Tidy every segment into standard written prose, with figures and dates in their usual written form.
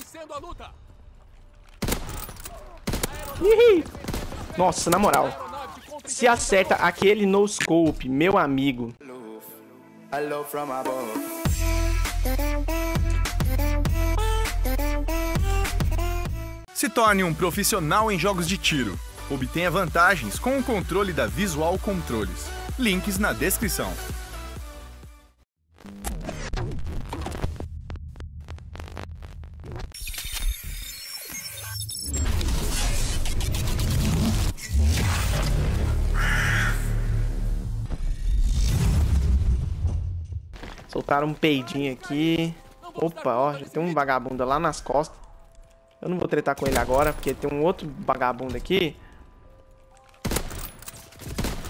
vencendo a luta. Nossa, na moral. Se acerta aquele no scope, meu amigo. Se torne um profissional em jogos de tiro. Obtenha vantagens com o controle da Visual Controles. Links na descrição. Soltaram um peidinho aqui. Opa, ó, já tem um vagabundo lá nas costas. Eu não vou tretar com ele agora, porque tem um outro vagabundo aqui.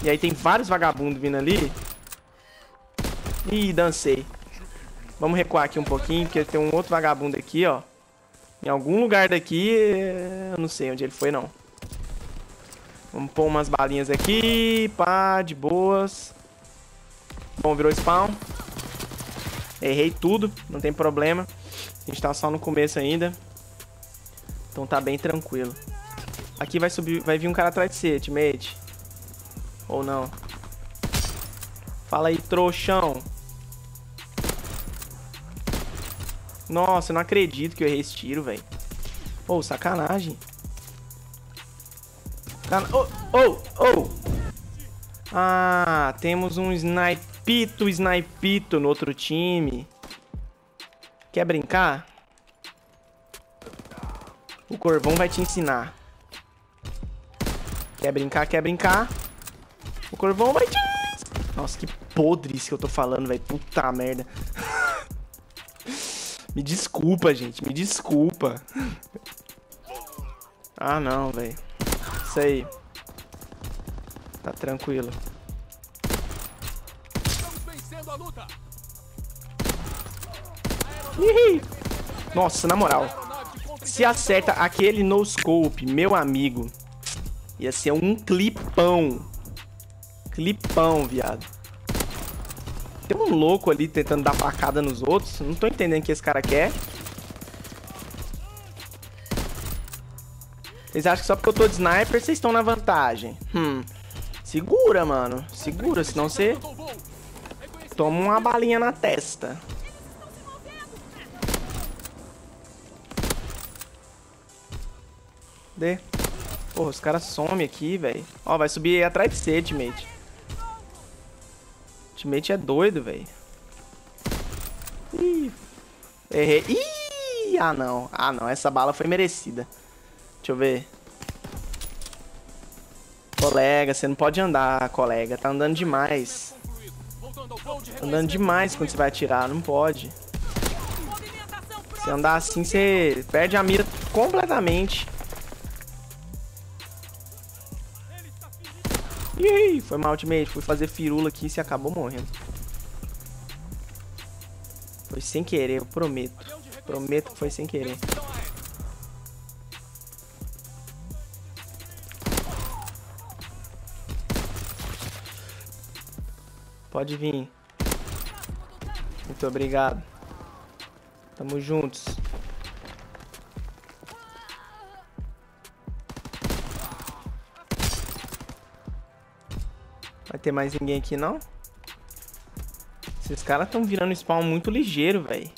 E aí tem vários vagabundos vindo ali. Ih, dancei. Vamos recuar aqui um pouquinho, porque tem um outro vagabundo aqui, ó. Em algum lugar daqui, eu não sei onde ele foi, não. Vamos pôr umas balinhas aqui. Pá, de boas. Bom, virou spawn. Errei tudo, não tem problema. A gente tá só no começo ainda. Então tá bem tranquilo. Aqui vai subir, vai vir um cara atrás de você, teammate. Ou não. Fala aí, trouxão. Nossa, eu não acredito que eu errei esse tiro, velho. Ô, sacanagem. Ah, temos um sniper. Snipito no outro time. Quer brincar? O Corvão vai te ensinar. Quer brincar? Quer brincar? O Corvão vai te... Nossa, que podre isso que eu tô falando, velho. Puta merda. Me desculpa, gente. Me desculpa. Ah, não, velho. Isso aí. Tá tranquilo. Nossa, na moral. Se acerta aquele no scope, meu amigo. Ia ser um clipão. Clipão, viado. Tem um louco ali tentando dar facada nos outros. Não tô entendendo o que esse cara quer. Vocês acham que só porque eu tô de sniper, vocês estão na vantagem? Segura, mano. Segura, senão você... Toma uma balinha na testa. Cadê? Porra, os caras somem aqui, velho. Ó, vai subir atrás de você, teammate. Teammate é doido, velho. Ih, errei. Ih, ah não. Ah não, essa bala foi merecida. Deixa eu ver. Colega, você não pode andar, colega. Tá andando demais. Andando demais quando você vai atirar, não pode. Se andar assim, você perde a mira completamente. Ih, foi mal, ultimate. Fui fazer firula aqui e você acabou morrendo. Foi sem querer, eu prometo. Prometo que foi sem querer. Pode vir. Muito obrigado. Tamo juntos. Vai ter mais ninguém aqui, não? Esses caras tão virando spawn muito ligeiro, velho.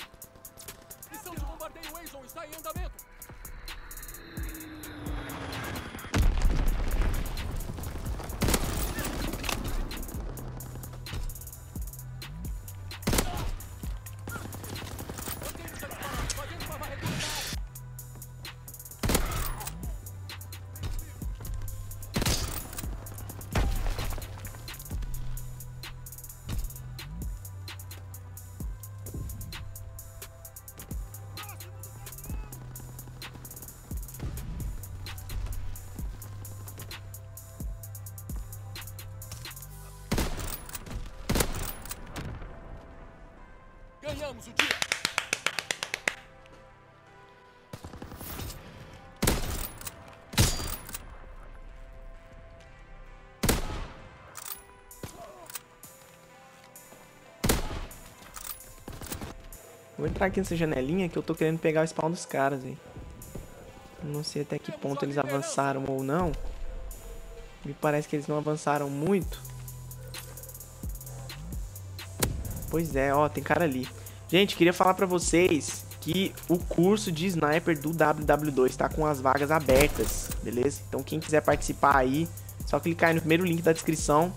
Ganhamos o dia. Vou entrar aqui nessa janelinha que eu tô querendo pegar o spawn dos caras, hein. Não sei até que ponto eles avançaram ou não. Me parece que eles não avançaram muito. Pois é, ó, tem cara ali. Gente, queria falar pra vocês que o curso de sniper do WW2 tá com as vagas abertas, beleza? Então quem quiser participar aí, só clicar aí no primeiro link da descrição.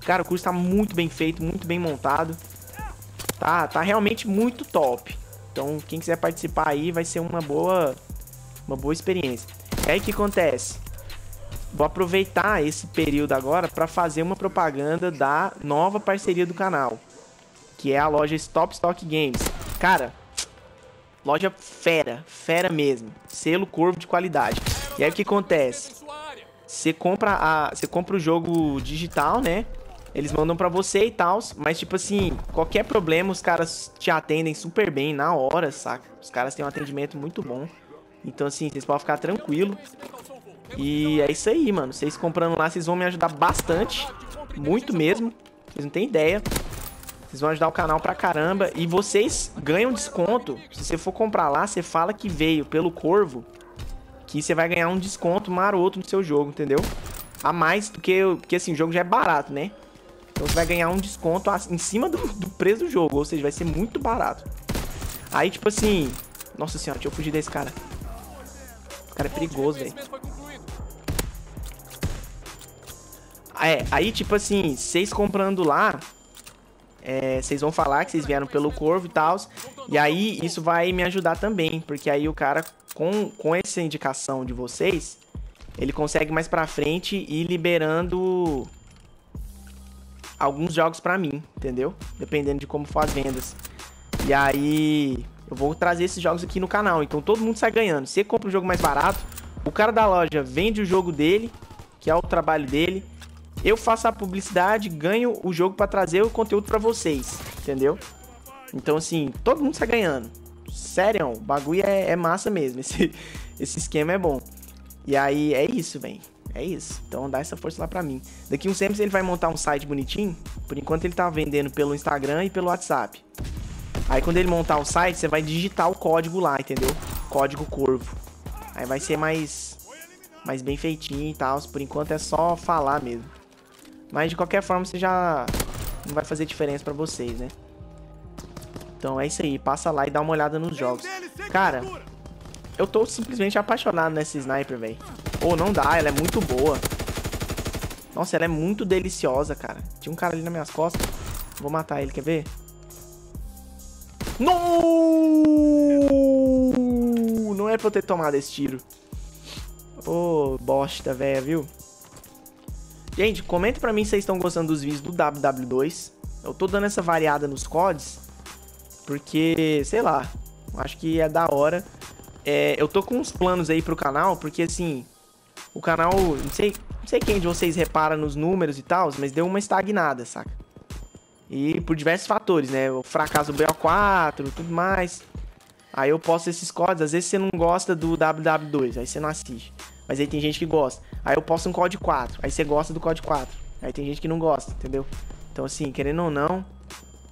Cara, o curso tá muito bem feito, muito bem montado. Tá realmente muito top. Então quem quiser participar aí vai ser uma boa experiência. E aí o que acontece? Vou aproveitar esse período agora para fazer uma propaganda da nova parceria do canal, que é a loja Stop Stock Games. Cara, loja fera mesmo, selo Corvo de qualidade. E aí o que acontece? Você compra o jogo digital, né? Eles mandam pra você e tal, mas tipo assim, qualquer problema os caras te atendem super bem na hora, saca? Os caras têm um atendimento muito bom. Então assim, vocês podem ficar tranquilo. E é isso aí, mano. Vocês comprando lá, vocês vão me ajudar bastante. Muito mesmo. Vocês não têm ideia. Vocês vão ajudar o canal pra caramba. E vocês ganham desconto. Se você for comprar lá, você fala que veio pelo Corvo, que você vai ganhar um desconto maroto no seu jogo, entendeu? A mais, porque assim, o jogo já é barato, né? Então você vai ganhar um desconto em cima do preço do jogo. Ou seja, vai ser muito barato. Aí, tipo assim... Nossa senhora, deixa eu fugir desse cara. O cara é perigoso, velho. É, aí tipo assim, vocês comprando lá, vocês vão falar que vocês vieram pelo Corvo e tal. E aí isso vai me ajudar também, porque aí o cara com essa indicação de vocês, ele consegue mais pra frente ir liberando alguns jogos pra mim, entendeu? Dependendo de como for as vendas. E aí eu vou trazer esses jogos aqui no canal, então todo mundo sai ganhando. Você compra um jogo mais barato, o cara da loja vende o jogo dele, que é o trabalho dele. Eu faço a publicidade, ganho o jogo pra trazer o conteúdo pra vocês, entendeu? Então assim, todo mundo sai ganhando. Sério, o bagulho é massa mesmo, esse esquema é bom. E aí é isso, velho, é isso. Então dá essa força lá pra mim. Daqui uns tempos ele vai montar um site bonitinho. Por enquanto ele tá vendendo pelo Instagram e pelo WhatsApp. Aí quando ele montar o site, você vai digitar o código lá, entendeu? Código Corvo. Aí vai ser mais bem feitinho e tal. Por enquanto é só falar mesmo. Mas de qualquer forma você já não vai fazer diferença pra vocês, né? Então é isso aí, passa lá e dá uma olhada nos jogos. Cara, eu tô simplesmente apaixonado nessa sniper, velho. Ou não dá, ela é muito boa. Nossa, ela é muito deliciosa, cara. Tinha um cara ali nas minhas costas. Vou matar ele, quer ver? Não! Não é pra eu ter tomado esse tiro. Ô, bosta, velho, viu? Gente, comenta pra mim se vocês estão gostando dos vídeos do WW2. Eu tô dando essa variada nos CODs, porque, sei lá, acho que é da hora. Eu tô com uns planos aí pro canal, porque assim, o canal, não sei quem de vocês repara nos números e tal, mas deu uma estagnada, saca? E por diversos fatores, né? O fracasso do BO4, tudo mais. Aí eu posto esses CODs, às vezes você não gosta do WW2, aí você não assiste. Mas aí tem gente que gosta. Aí eu posto um COD 4. Aí você gosta do COD 4. Aí tem gente que não gosta, entendeu? Então assim, querendo ou não,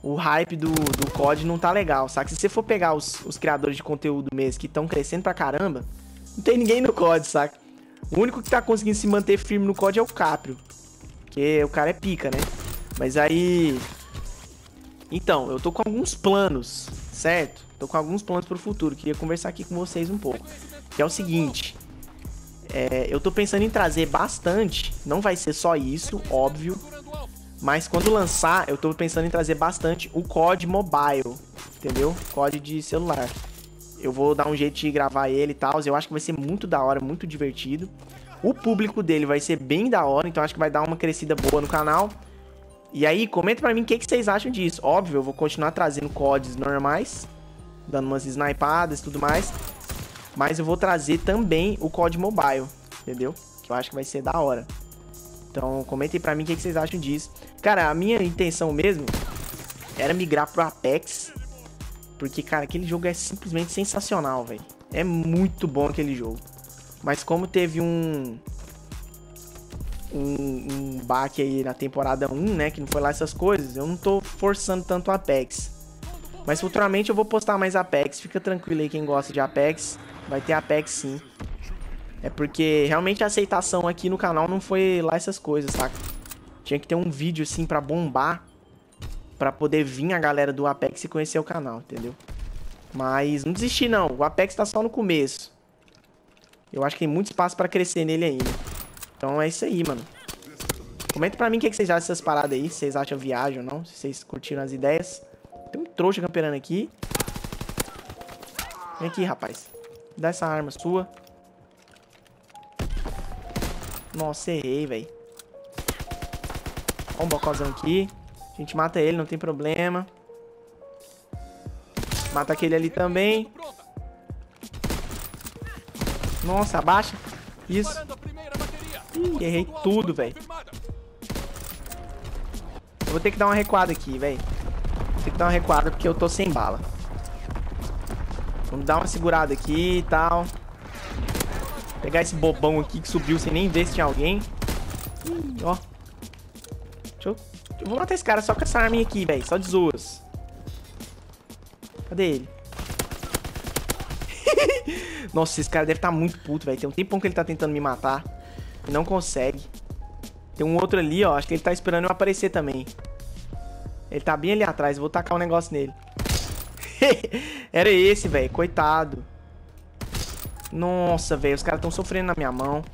o hype do COD não tá legal, saca? Se você for pegar os criadores de conteúdo mesmo que estão crescendo pra caramba, não tem ninguém no COD, saca? O único que tá conseguindo se manter firme no COD é o Caprio. Porque o cara é pica, né? Mas aí... Então, eu tô com alguns planos, certo? Tô com alguns planos pro futuro. Queria conversar aqui com vocês um pouco. Que é o seguinte... eu tô pensando em trazer bastante. Não vai ser só isso, óbvio. Mas quando lançar, eu tô pensando em trazer bastante o COD Mobile, entendeu? COD de celular. Eu vou dar um jeito de gravar ele e tal. Eu acho que vai ser muito da hora, muito divertido. O público dele vai ser bem da hora. Então acho que vai dar uma crescida boa no canal. E aí, comenta pra mim o que vocês acham disso. Óbvio, eu vou continuar trazendo CODs normais, dando umas snipadas e tudo mais. Mas eu vou trazer também o COD Mobile, entendeu? Que eu acho que vai ser da hora. Então, comentem pra mim o que vocês acham disso. Cara, a minha intenção mesmo era migrar pro Apex. Porque, cara, aquele jogo é simplesmente sensacional, velho. É muito bom aquele jogo. Mas como teve um baque aí na temporada 1, né? Que não foi lá essas coisas, eu não tô forçando tanto o Apex. Mas futuramente eu vou postar mais Apex, fica tranquilo aí quem gosta de Apex, vai ter Apex sim. É porque realmente a aceitação aqui no canal não foi lá essas coisas, saca? Tinha que ter um vídeo assim pra bombar, pra poder vir a galera do Apex e conhecer o canal, entendeu? Mas não desisti não, o Apex tá só no começo. Eu acho que tem muito espaço pra crescer nele ainda. Então é isso aí, mano. Comenta pra mim o que vocês acham dessas paradas aí, se vocês acham viagem ou não, se vocês curtiram as ideias. Tem um trouxa camperando aqui. Vem aqui, rapaz. Dá essa arma sua. Nossa, errei, velho. Ó um bocózão aqui. A gente mata ele, não tem problema. Mata aquele ali também. Nossa, abaixa. Isso. Ih, errei tudo, velho. Eu vou ter que dar uma recuada aqui, velho. Tem que dar uma recuada porque eu tô sem bala. Vamos dar uma segurada aqui e tal. Pegar esse bobão aqui que subiu sem nem ver se tinha alguém. Ó. Eu vou matar esse cara só com essa arminha aqui, velho. Só de zoas. Cadê ele? Nossa, esse cara deve estar muito puto, velho. Tem um tempão que ele tá tentando me matar e não consegue. Tem um outro ali, ó. Acho que ele tá esperando eu aparecer também. Ele tá bem ali atrás, vou tacar um negócio nele. Era esse, velho, coitado. Nossa, velho, os caras tão sofrendo na minha mão.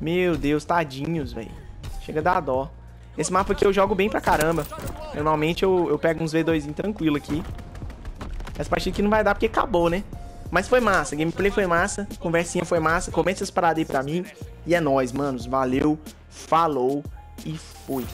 Meu Deus, tadinhos, velho. Chega a dar dó. Esse mapa aqui eu jogo bem pra caramba. Normalmente eu pego uns V2 tranquilo aqui. Essa partida aqui não vai dar porque acabou, né? Mas foi massa, gameplay foi massa, conversinha foi massa. Comenta essas paradas aí pra mim. E é nóis, manos, valeu, falou e fui.